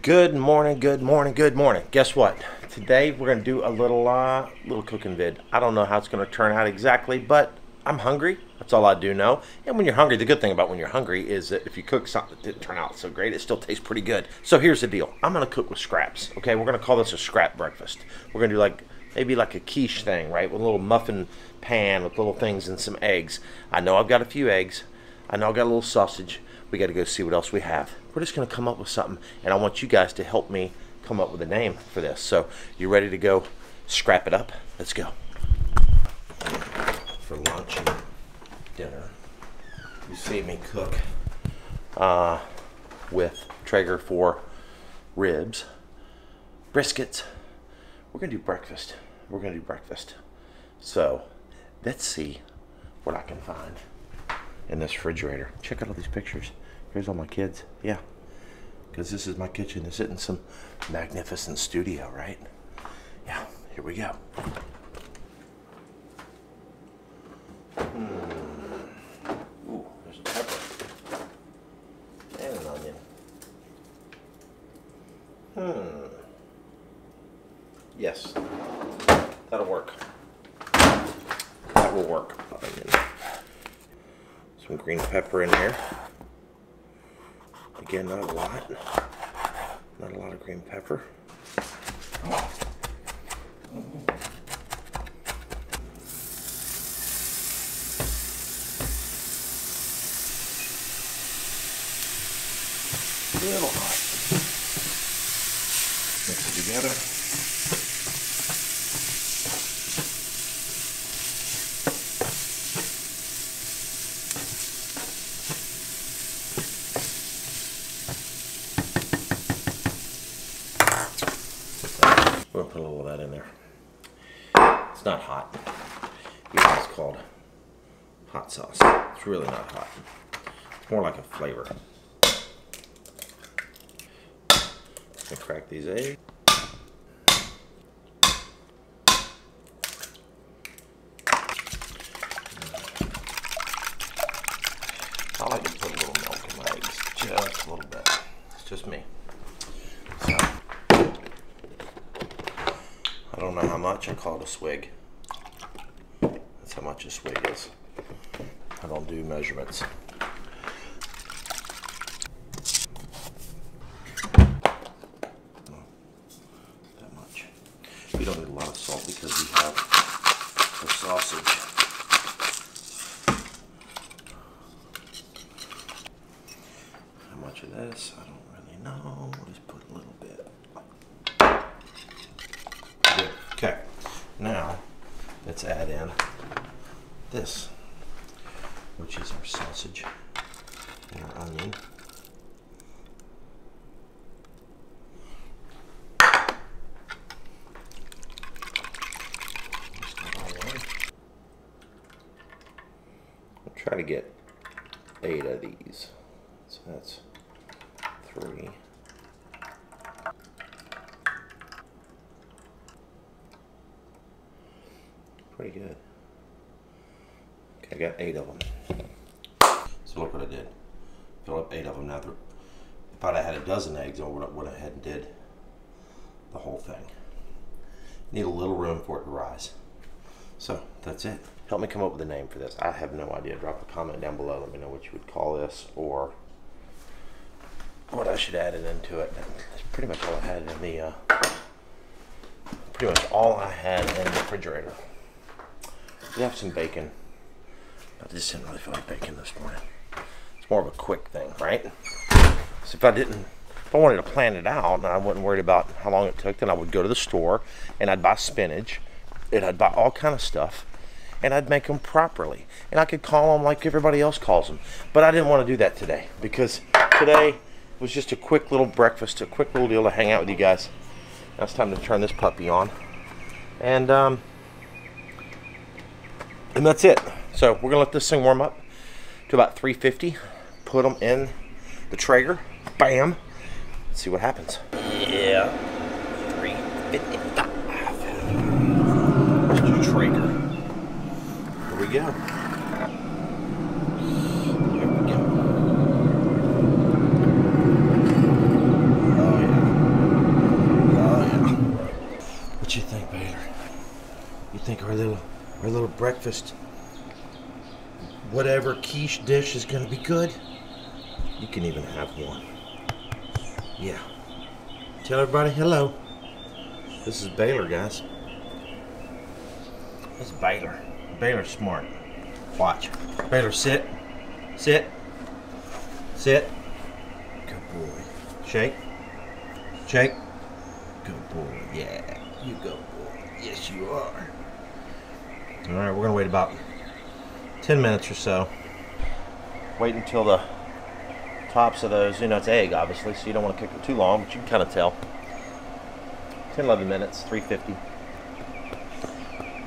Good morning, good morning, good morning. Guess what? Today we're going to do a little cooking vid. I don't know how it's going to turn out exactly, but I'm hungry. That's all I do know. And when you're hungry, the good thing about when you're hungry is that if you cook something that didn't turn out so great, it still tastes pretty good. So here's the deal. I'm going to cook with scraps, okay? We're going to call this a scrap breakfast. We're going to do like maybe like a quiche thing, right? With a little muffin pan with little things and some eggs. I know I've got a few eggs. I know I've got a little sausage. We got to go see what else we have. We're just going to come up with something, and I want you guys to help me come up with a name for this. So you ready to go scrap it up? Let's go. For lunch and dinner, you see me cook with Traeger for ribs, briskets. We're going to do breakfast. We're going to do breakfast. So let's see what I can find in this refrigerator. Check out all these pictures. Here's all my kids. Yeah, because this is my kitchen. This isn't some magnificent studio, right? Yeah, here we go. Ooh, there's a pepper and an onion. Yes, that'll work. That will work. Some green pepper in there. Again, not a lot. Not a lot of green pepper. A little hot. Mix it together. We'll put a little of that in there. It's not hot. It's called hot sauce. It's really not hot. It's more like a flavor. I'm gonna crack these eggs. I like to put a little milk in my eggs, just a little bit. It's just me. So, I don't know how much. I call it a swig. That's how much a swig is. I don't do measurements. That much. You don't need a lot of salt because we have the sausage. How much of this? I don't really know. We'll just put a little bit. Okay, now let's add in this, which is our sausage and our onion. I'll try to get 8 of these, so that's 3. Pretty good. Okay, I got 8 of them. So look what I did. Fill up 8 of them. Now, if I'd had a dozen eggs, I would have had and did the whole thing. Need a little room for it to rise. So that's it. Help me come up with a name for this. I have no idea. Drop a comment down below. Let me know what you would call this or what I should add it into it. That's pretty much all I had in the refrigerator. We have some bacon. I just didn't really feel like bacon this morning. It's more of a quick thing, right? So if I wanted to plan it out and I wasn't worried about how long it took, then I would go to the store and I'd buy spinach and I'd buy all kind of stuff and I'd make them properly. And I could call them like everybody else calls them. But I didn't want to do that today because today was just a quick little breakfast, a quick little deal to hang out with you guys. Now it's time to turn this puppy on. And, that's it. So we're gonna let this thing warm up to about 350. Put them in the Traeger. Bam. Let's see what happens. Yeah. 355. Traeger. Here we go. Here we go. Oh yeah. breakfast. Whatever quiche dish is going to be good. You can even have one. Yeah. Tell everybody hello. This is Baylor, guys. This is Baylor. Baylor's smart. Watch. Baylor, sit. Sit. Sit. Good boy. Shake. Shake. Good boy. Yeah. You go, boy. Yes, you are. All right, we're going to wait about 10 minutes or so. Wait until the tops of those, you know, it's egg, obviously, so you don't want to cook it too long, but you can kind of tell. 10, 11 minutes, 350.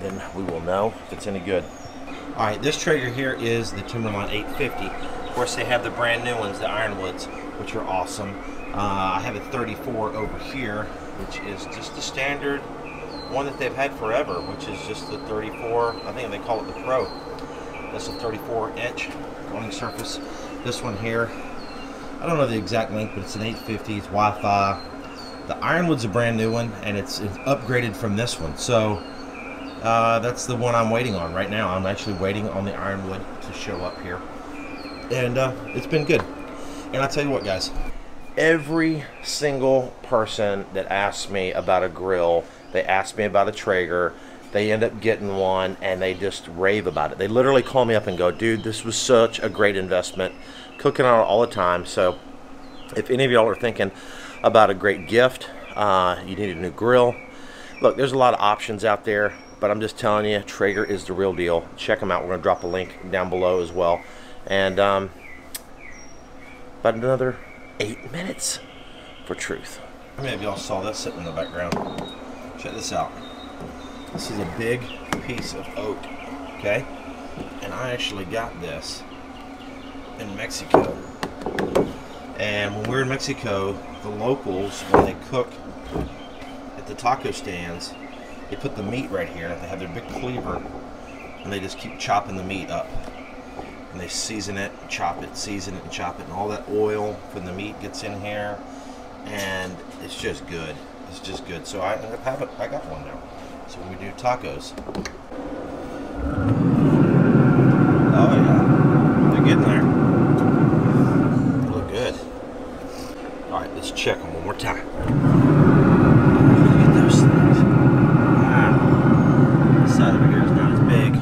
Then we will know if it's any good. All right, this Traeger here is the Timberline 850. Of course, they have the brand new ones, the Ironwoods, which are awesome. I have a 34 over here, which is just the standard one that they've had forever, which is just the 34, I think they call it the Pro. That's a 34-inch running surface. This one here, I don't know the exact length, but it's an 850, it's Wi-Fi. The Ironwood's a brand new one, and it's upgraded from this one. So that's the one I'm waiting on right now. I'm actually waiting on the Ironwood to show up here. And it's been good. And I'll tell you what, guys. Every single person that asks me about a grill, they ask me about a Traeger, they end up getting one, and they just rave about it. They literally call me up and go, dude, this was such a great investment. Cooking on it all the time. So if any of y'all are thinking about a great gift, you need a new grill, look, there's a lot of options out there, but I'm just telling you, Traeger is the real deal. Check them out. We're gonna drop a link down below as well. And about another 8 minutes for truth. How many of y'all saw that sitting in the background? Check this out. This is a big piece of oak, okay? And I actually got this in Mexico. And when we were in Mexico, the locals, when they cook at the taco stands, they put the meat right here. They have their big cleaver, and they just keep chopping the meat up. And they season it, chop it, season it, and chop it. And all that oil from the meat gets in here, and it's just good. It's just good. So I ended up having, I got one now. So when we do tacos, oh yeah, they're getting there. Let's check them one more time. Look at those things. Wow. This side over here is not as big. I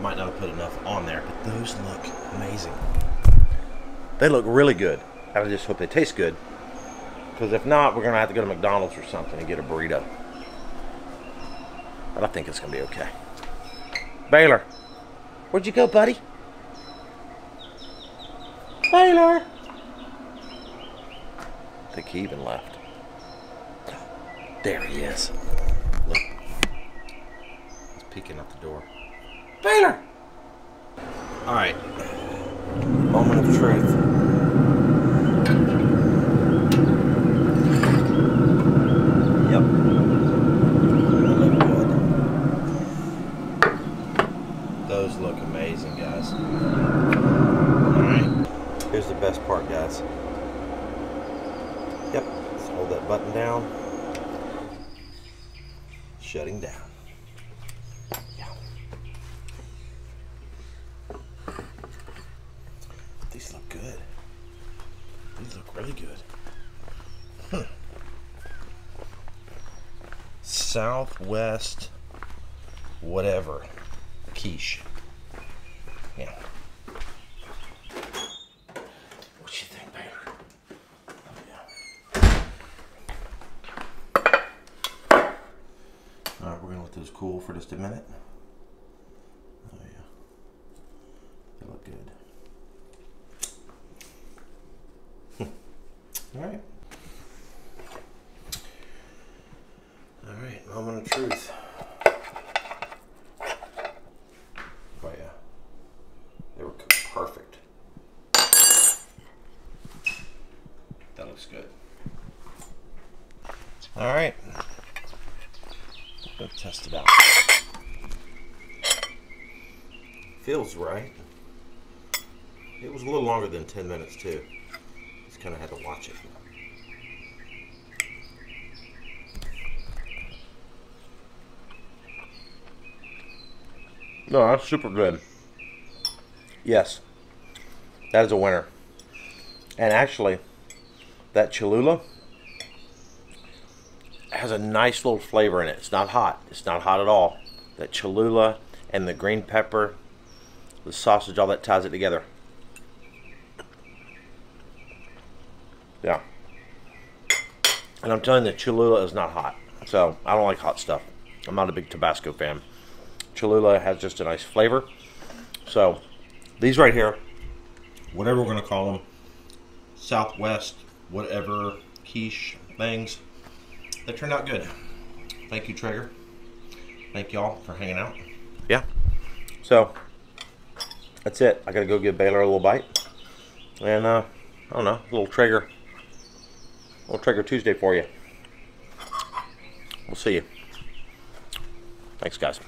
might not have put enough on there, but those look amazing. They look really good. I just hope they taste good. Because if not, we're going to have to go to McDonald's or something and get a burrito. But I think it's going to be okay. Baylor. Where'd you go, buddy? Baylor. I think he even left. There he is. Look. He's peeking out the door. Baylor! Alright. Moment of truth. Yep. They look good. Those look amazing, guys. Alright. Here's the best part, guys. Yep, let's hold that button down. Shutting down. Yeah. These look good. These look really good. Southwest whatever quiche. Yeah. Cool for just a minute. Oh yeah, they look good. All right, moment of truth. Oh yeah, they were cooked perfect. That looks good. All right. Let's test it out. Feels right. It was a little longer than 10 minutes too. Just kind of had to watch it. No, that's super good. Yes, that is a winner. And actually, that Cholula has a nice little flavor in it. It's not hot. It's not hot at all. That Cholula and the green pepper, the sausage, all that ties it together. Yeah. And I'm telling you, the Cholula is not hot. So I don't like hot stuff. I'm not a big Tabasco fan. Cholula has just a nice flavor. So these right here, whatever we're going to call them, Southwest, whatever, quiche things, they turned out good. Thank you, Traeger. Thank y'all for hanging out. Yeah. So that's it. I got to go give Baylor a little bite. And I don't know, a little Traeger. A little Traeger Tuesday for you. We'll see you. Thanks, guys.